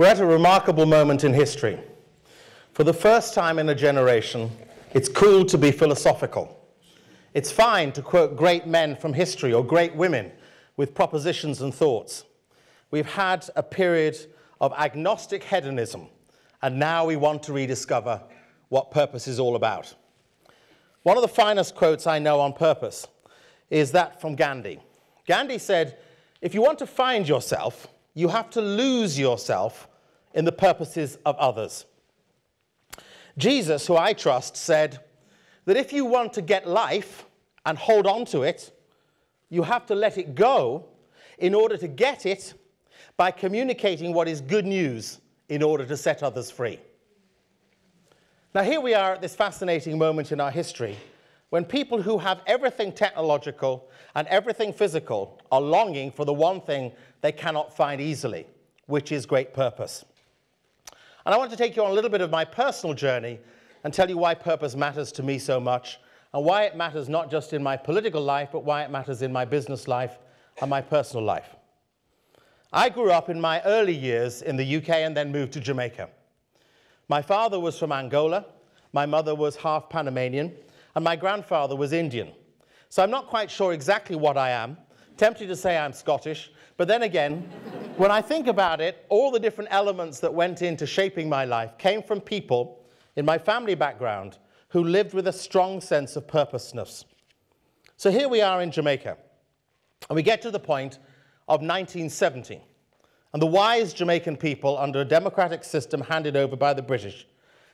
We're at a remarkable moment in history. For the first time in a generation, it's cool to be philosophical. It's fine to quote great men from history or great women with propositions and thoughts. We've had a period of agnostic hedonism, and now we want to rediscover what purpose is all about. One of the finest quotes I know on purpose is that from Gandhi. Gandhi said, if you want to find yourself, you have to lose yourself in the purposes of others. Jesus, who I trust, said that if you want to get life and hold on to it, you have to let it go in order to get it by communicating what is good news in order to set others free. Now here we are at this fascinating moment in our history when people who have everything technological and everything physical are longing for the one thing they cannot find easily, which is great purpose. And I want to take you on a little bit of my personal journey and tell you why purpose matters to me so much and why it matters not just in my political life, but why it matters in my business life and my personal life. I grew up in my early years in the UK and then moved to Jamaica. My father was from Angola, my mother was half Panamanian, and my grandfather was Indian. So I'm not quite sure exactly what I am. Tempted to say I'm Scottish, but then again, when I think about it, all the different elements that went into shaping my life came from people in my family background who lived with a strong sense of purposeness. So here we are in Jamaica, and we get to the point of 1970, and the wise Jamaican people, under a democratic system handed over by the British,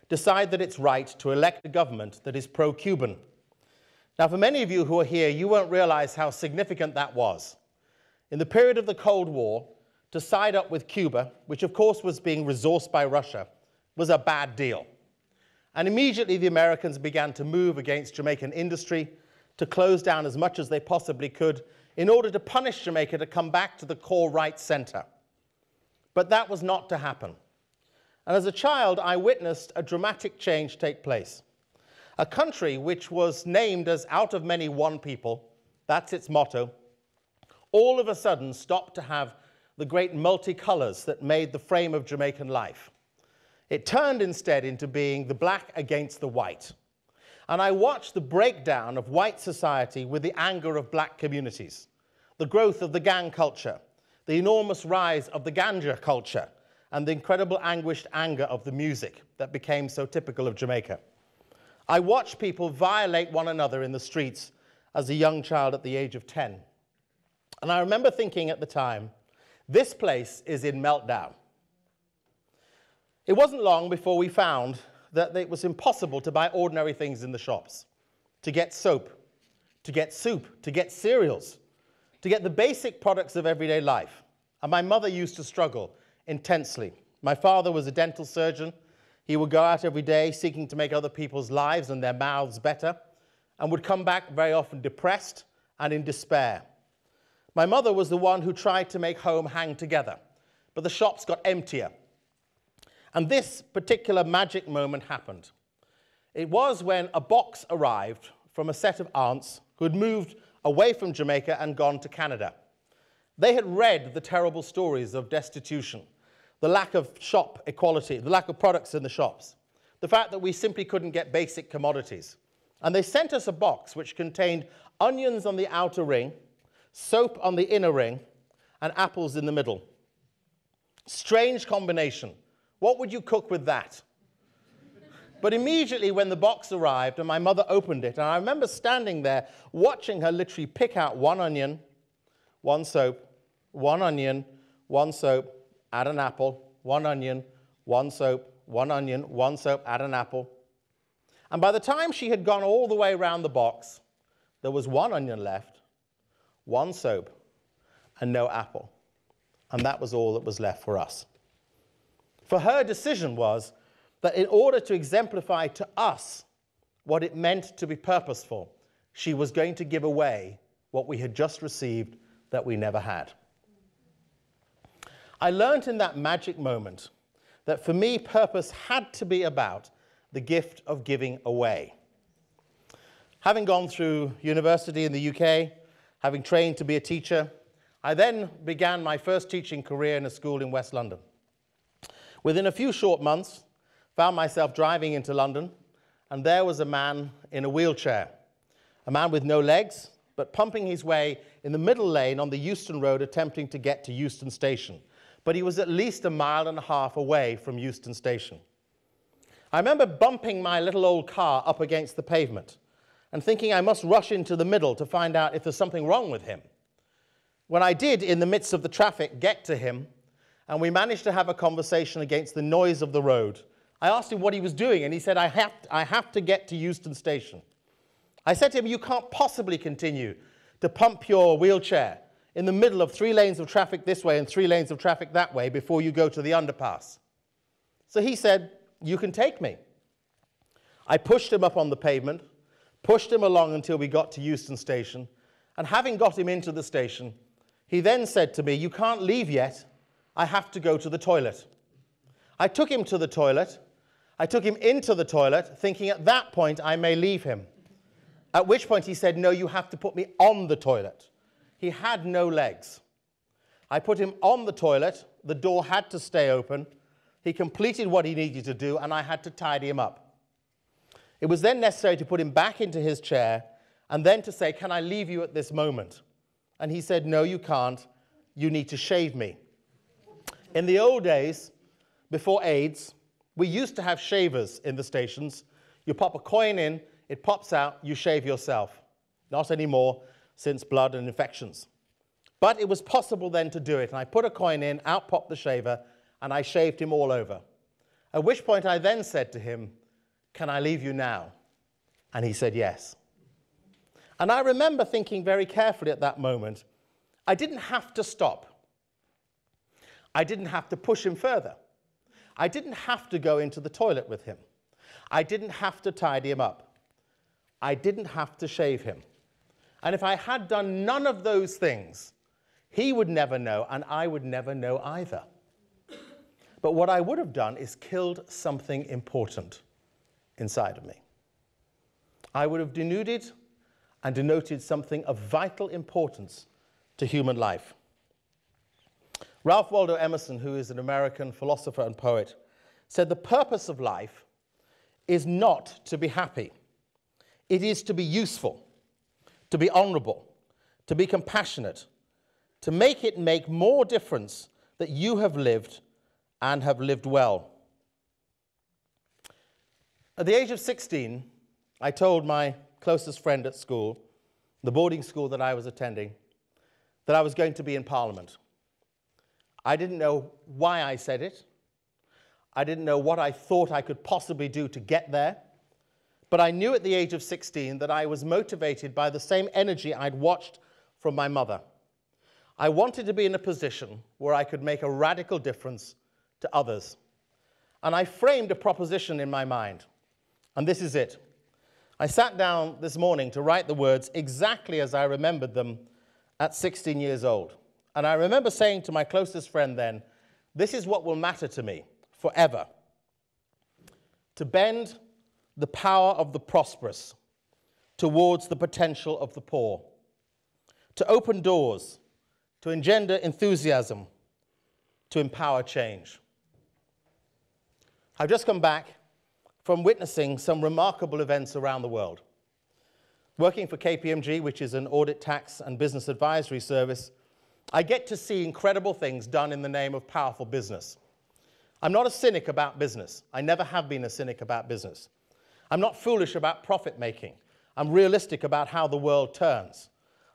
decide that it's right to elect a government that is pro-Cuban. Now, for many of you who are here, you won't realize how significant that was. In the period of the Cold War, to side up with Cuba, which of course was being resourced by Russia, was a bad deal. And immediately the Americans began to move against Jamaican industry to close down as much as they possibly could in order to punish Jamaica to come back to the core right center. But that was not to happen. And as a child, I witnessed a dramatic change take place. A country which was named as out of many one people, that's its motto, all of a sudden stopped to have the great multicolours that made the frame of Jamaican life. It turned instead into being the black against the white. And I watched the breakdown of white society with the anger of black communities, the growth of the gang culture, the enormous rise of the ganja culture, and the incredible anguished anger of the music that became so typical of Jamaica. I watched people violate one another in the streets as a young child at the age of 10. And I remember thinking at the time, this place is in meltdown. It wasn't long before we found that it was impossible to buy ordinary things in the shops, to get soap, to get soup, to get cereals, to get the basic products of everyday life. And my mother used to struggle intensely. My father was a dental surgeon. He would go out every day seeking to make other people's lives and their mouths better, and would come back very often depressed and in despair. My mother was the one who tried to make home hang together, but the shops got emptier. And this particular magic moment happened. It was when a box arrived from a set of aunts who had moved away from Jamaica and gone to Canada. They had read the terrible stories of destitution, the lack of shop equality, the lack of products in the shops, the fact that we simply couldn't get basic commodities. And they sent us a box which contained onions on the outer ring, soap on the inner ring, and apples in the middle. Strange combination. What would you cook with that? But immediately when the box arrived and my mother opened it, and I remember standing there watching her literally pick out one onion, one soap, one onion, one soap, add an apple, one onion, one soap, one onion, one soap, add an apple. And by the time she had gone all the way around the box, there was one onion left, one soap, and no apple. And that was all that was left for us. For her decision was that in order to exemplify to us what it meant to be purposeful, she was going to give away what we had just received that we never had. I learned in that magic moment that for me, purpose had to be about the gift of giving away. Having gone through university in the UK, having trained to be a teacher, I then began my first teaching career in a school in West London. Within a few short months, found myself driving into London, and there was a man in a wheelchair, a man with no legs, but pumping his way in the middle lane on the Euston Road, attempting to get to Euston Station. But he was at least 1.5 miles away from Euston Station. I remember bumping my little old car up against the pavement and thinking I must rush into the middle to find out if there's something wrong with him. When I did, in the midst of the traffic, get to him, and we managed to have a conversation against the noise of the road. I asked him what he was doing, and he said, I have to get to Euston Station. I said to him, you can't possibly continue to pump your wheelchair in the middle of 3 lanes of traffic this way and 3 lanes of traffic that way before you go to the underpass. So he said, you can take me. I pushed him up on the pavement, pushed him along until we got to Euston Station, and having got him into the station, he then said to me, you can't leave yet, I have to go to the toilet. I took him to the toilet, I took him into the toilet, thinking at that point I may leave him. At which point he said, no, you have to put me on the toilet. He had no legs. I put him on the toilet, the door had to stay open, he completed what he needed to do, and I had to tidy him up. It was then necessary to put him back into his chair and then to say, can I leave you at this moment? And he said, no, you can't, you need to shave me. In the old days, before AIDS, we used to have shavers in the stations. You pop a coin in, it pops out, you shave yourself. Not anymore, since blood and infections. But it was possible then to do it, and I put a coin in, out popped the shaver, and I shaved him all over. At which point I then said to him, can I leave you now? And he said yes. And I remember thinking very carefully at that moment, I didn't have to stop. I didn't have to push him further. I didn't have to go into the toilet with him. I didn't have to tidy him up. I didn't have to shave him. And if I had done none of those things, he would never know, and I would never know either. But what I would have done is killed something important inside of me. I would have denuded and denoted something of vital importance to human life. Ralph Waldo Emerson, who is an American philosopher and poet, said the purpose of life is not to be happy. It is to be useful, to be honorable, to be compassionate, to make it make more difference that you have lived and have lived well. At the age of 16, I told my closest friend at school, the boarding school that I was attending, that I was going to be in Parliament. I didn't know why I said it. I didn't know what I thought I could possibly do to get there. But I knew at the age of 16 that I was motivated by the same energy I'd watched from my mother. I wanted to be in a position where I could make a radical difference to others. And I framed a proposition in my mind. And this is it. I sat down this morning to write the words exactly as I remembered them at 16 years old. And I remember saying to my closest friend then, this is what will matter to me forever. To bend the power of the prosperous towards the potential of the poor, to open doors, to engender enthusiasm, to empower change. I've just come back from witnessing some remarkable events around the world. Working for KPMG, which is an audit, tax, and business advisory service, I get to see incredible things done in the name of powerful business. I'm not a cynic about business. I never have been a cynic about business. I'm not foolish about profit making. I'm realistic about how the world turns.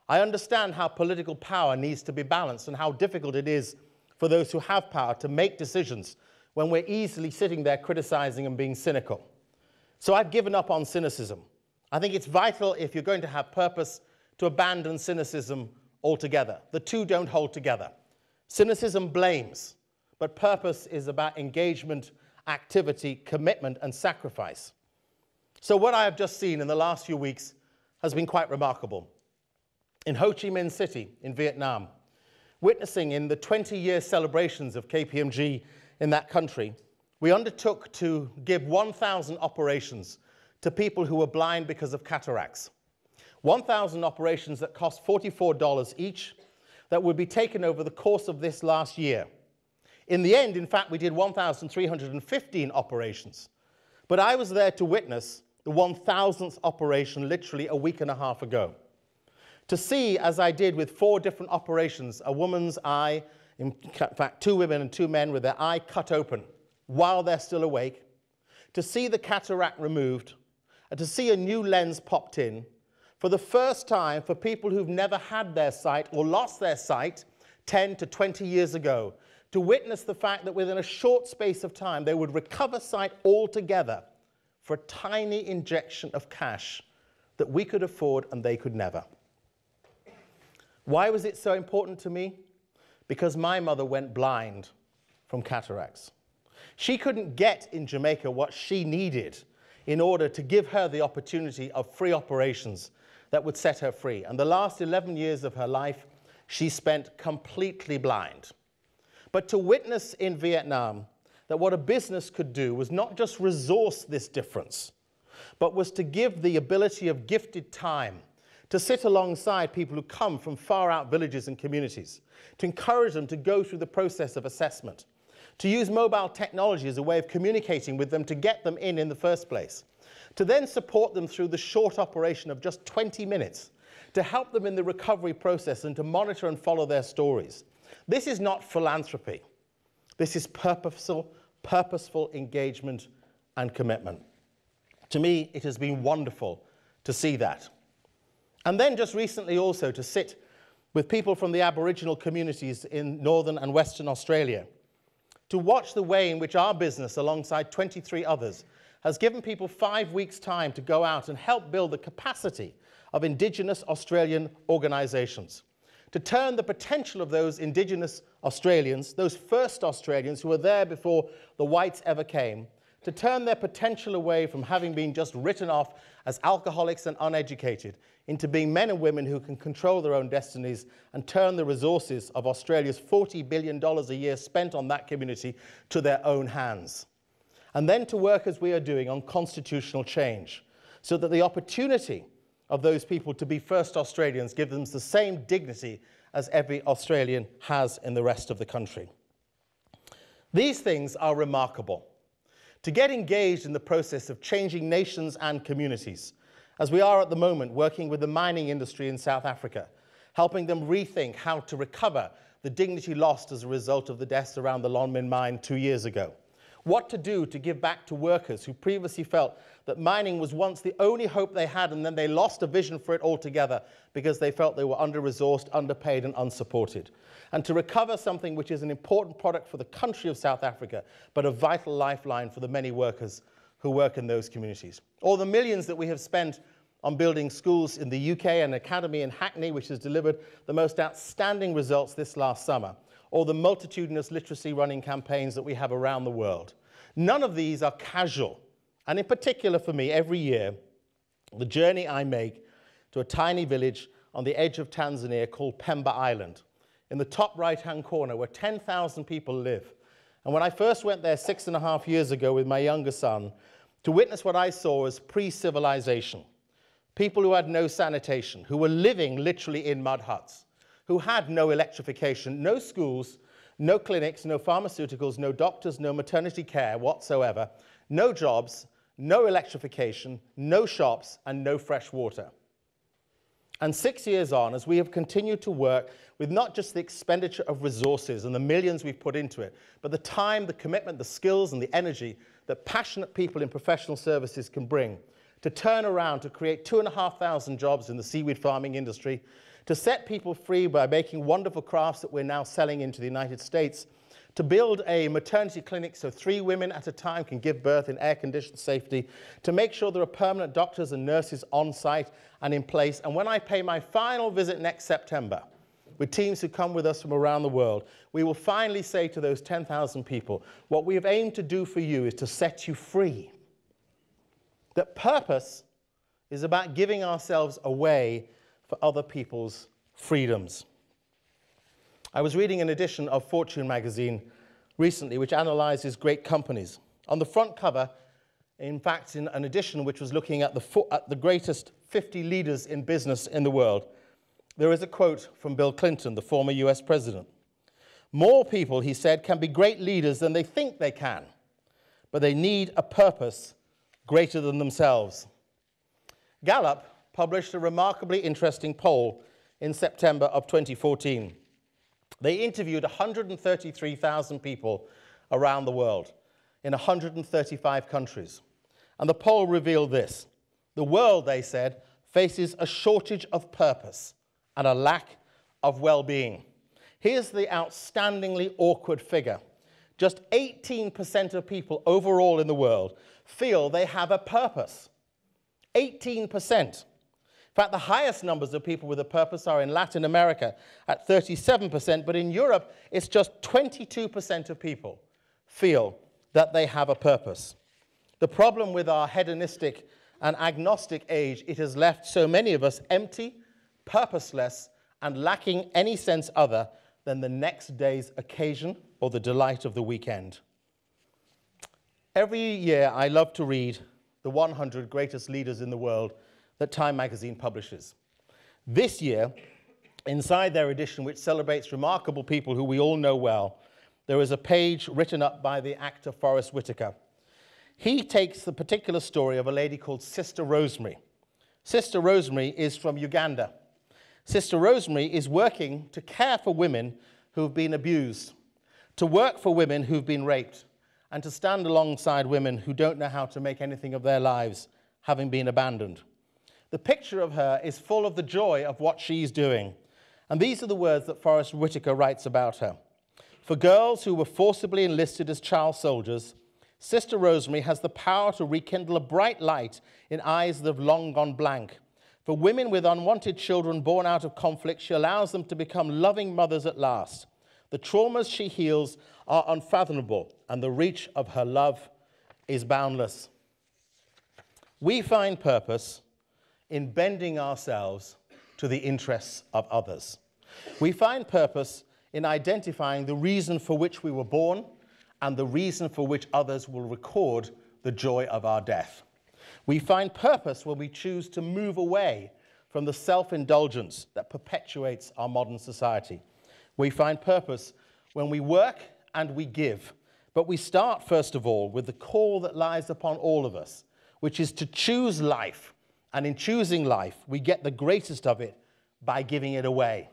I understand how political power needs to be balanced and how difficult it is for those who have power to make decisions when we're easily sitting there criticizing and being cynical. So I've given up on cynicism. I think it's vital, if you're going to have purpose, to abandon cynicism altogether. The two don't hold together. Cynicism blames, but purpose is about engagement, activity, commitment, and sacrifice. So what I have just seen in the last few weeks has been quite remarkable. In Ho Chi Minh City in Vietnam, witnessing in the 20-year celebrations of KPMG in that country, we undertook to give 1,000 operations to people who were blind because of cataracts. 1,000 operations that cost $44 each that would be taken over the course of this last year. In the end, in fact, we did 1,315 operations. But I was there to witness the 1,000th operation literally a week and a half ago. To see, as I did with 4 different operations, a woman's eye, in fact 2 women and 2 men with their eye cut open while they're still awake, to see the cataract removed, and to see a new lens popped in, for the first time for people who've never had their sight or lost their sight 10 to 20 years ago, to witness the fact that within a short space of time they would recover sight altogether for a tiny injection of cash that we could afford and they could never. Why was it so important to me? Because my mother went blind from cataracts. She couldn't get in Jamaica what she needed in order to give her the opportunity of free operations that would set her free. And the last 11 years of her life, she spent completely blind. But to witness in Vietnam that what a business could do was not just resource this difference, but was to give the ability of gifted time to sit alongside people who come from far-out villages and communities, to encourage them to go through the process of assessment, to use mobile technology as a way of communicating with them to get them in the first place, to then support them through the short operation of just 20 minutes, to help them in the recovery process and to monitor and follow their stories. This is not philanthropy. This is purposeful engagement and commitment. To me, it has been wonderful to see that. And then just recently also to sit with people from the Aboriginal communities in northern and western Australia, to watch the way in which our business, alongside 23 others, has given people 5 weeks' time to go out and help build the capacity of Indigenous Australian organisations, to turn the potential of those Indigenous Australians, those first Australians who were there before the whites ever came, to turn their potential away from having been just written off as alcoholics and uneducated into being men and women who can control their own destinies and turn the resources of Australia's $40 billion a year spent on that community to their own hands. And then to work as we are doing on constitutional change so that the opportunity of those people to be first Australians gives them the same dignity as every Australian has in the rest of the country. These things are remarkable. To get engaged in the process of changing nations and communities, as we are at the moment working with the mining industry in South Africa, helping them rethink how to recover the dignity lost as a result of the deaths around the Lonmin mine 2 years ago. What to do to give back to workers who previously felt that mining was once the only hope they had and then they lost a vision for it altogether because they felt they were under-resourced, underpaid and unsupported. And to recover something which is an important product for the country of South Africa but a vital lifeline for the many workers who work in those communities. Or the millions that we have spent on building schools in the UK and an academy in Hackney which has delivered the most outstanding results this last summer. Or the multitudinous literacy running campaigns that we have around the world. None of these are casual. And in particular for me, every year, the journey I make to a tiny village on the edge of Tanzania called Pemba Island, in the top right-hand corner where 10,000 people live. And when I first went there 6.5 years ago with my younger son, to witness what I saw as pre-civilization, people who had no sanitation, who were living literally in mud huts, who had no electrification, no schools, no clinics, no pharmaceuticals, no doctors, no maternity care whatsoever, no jobs, no electrification, no shops, and no fresh water. And 6 years on, as we have continued to work with not just the expenditure of resources and the millions we've put into it, but the time, the commitment, the skills, and the energy that passionate people in professional services can bring to turn around to create 2,500 jobs in the seaweed farming industry, to set people free by making wonderful crafts that we're now selling into the United States, to build a maternity clinic so 3 women at a time can give birth in air-conditioned safety, to make sure there are permanent doctors and nurses on site and in place. And when I pay my final visit next September, with teams who come with us from around the world, we will finally say to those 10,000 people, what we have aimed to do for you is to set you free. That purpose is about giving ourselves away for other people's freedoms. I was reading an edition of Fortune magazine recently, which analyzes great companies. On the front cover, in fact, in an edition which was looking at the greatest 50 leaders in business in the world, there is a quote from Bill Clinton, the former US president. More people, he said, can be great leaders than they think they can, but they need a purpose greater than themselves. Gallup published a remarkably interesting poll in September of 2014. They interviewed 133,000 people around the world in 135 countries. And the poll revealed this. The world, they said, faces a shortage of purpose and a lack of well-being. Here's the outstandingly awkward figure. Just 18% of people overall in the world feel they have a purpose. 18%. In fact, the highest numbers of people with a purpose are in Latin America at 37%, but in Europe, it's just 22% of people feel that they have a purpose. The problem with our hedonistic and agnostic age, it has left so many of us empty, purposeless, and lacking any sense other than the next day's occasion or the delight of the weekend. Every year, I love to read the 100 greatest leaders in the world that Time magazine publishes. This year, inside their edition, which celebrates remarkable people who we all know well, there is a page written up by the actor Forest Whitaker. He takes the particular story of a lady called Sister Rosemary. Sister Rosemary is from Uganda. Sister Rosemary is working to care for women who've been abused, to work for women who've been raped, and to stand alongside women who don't know how to make anything of their lives, having been abandoned. The picture of her is full of the joy of what she's doing. And these are the words that Forest Whitaker writes about her. For girls who were forcibly enlisted as child soldiers, Sister Rosemary has the power to rekindle a bright light in eyes that have long gone blank. For women with unwanted children born out of conflict, she allows them to become loving mothers at last. The traumas she heals are unfathomable, and the reach of her love is boundless. We find purpose in bending ourselves to the interests of others. We find purpose in identifying the reason for which we were born, and the reason for which others will record the joy of our death. We find purpose when we choose to move away from the self-indulgence that perpetuates our modern society. We find purpose when we work and we give, but we start, first of all, with the call that lies upon all of us, which is to choose life, and in choosing life, we get the greatest of it by giving it away.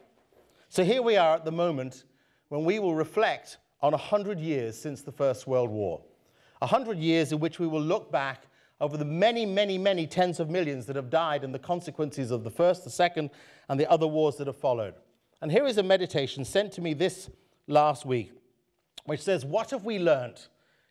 So here we are at the moment when we will reflect on 100 years since the First World War. 100 years in which we will look back over the many, many, many tens of millions that have died and the consequences of the First, the Second, and the other wars that have followed. And here is a meditation sent to me this last week, which says, what have we learnt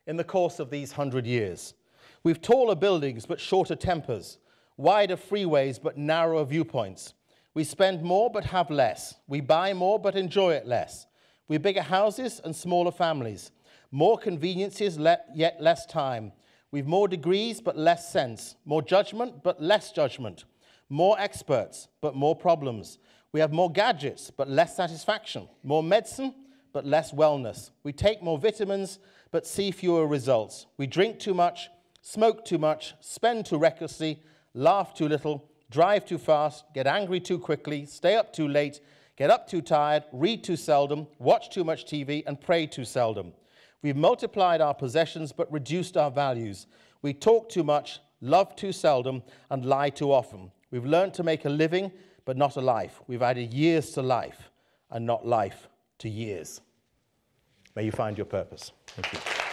in the course of these 100 years? We've taller buildings but shorter tempers, wider freeways but narrower viewpoints. We spend more but have less. We buy more but enjoy it less. We're bigger houses and smaller families, more conveniences yet less time. We've more degrees but less sense, more judgment but less judgment, more experts but more problems. We have more gadgets but less satisfaction, more medicine but less wellness. We take more vitamins but see fewer results. We drink too much, smoke too much, spend too recklessly, laugh too little, drive too fast, get angry too quickly, stay up too late, get up too tired, read too seldom, watch too much TV, and pray too seldom. We've multiplied our possessions but reduced our values. We talk too much, love too seldom, and lie too often. We've learned to make a living but not a life. We've added years to life and not life to years. May you find your purpose. Thank you.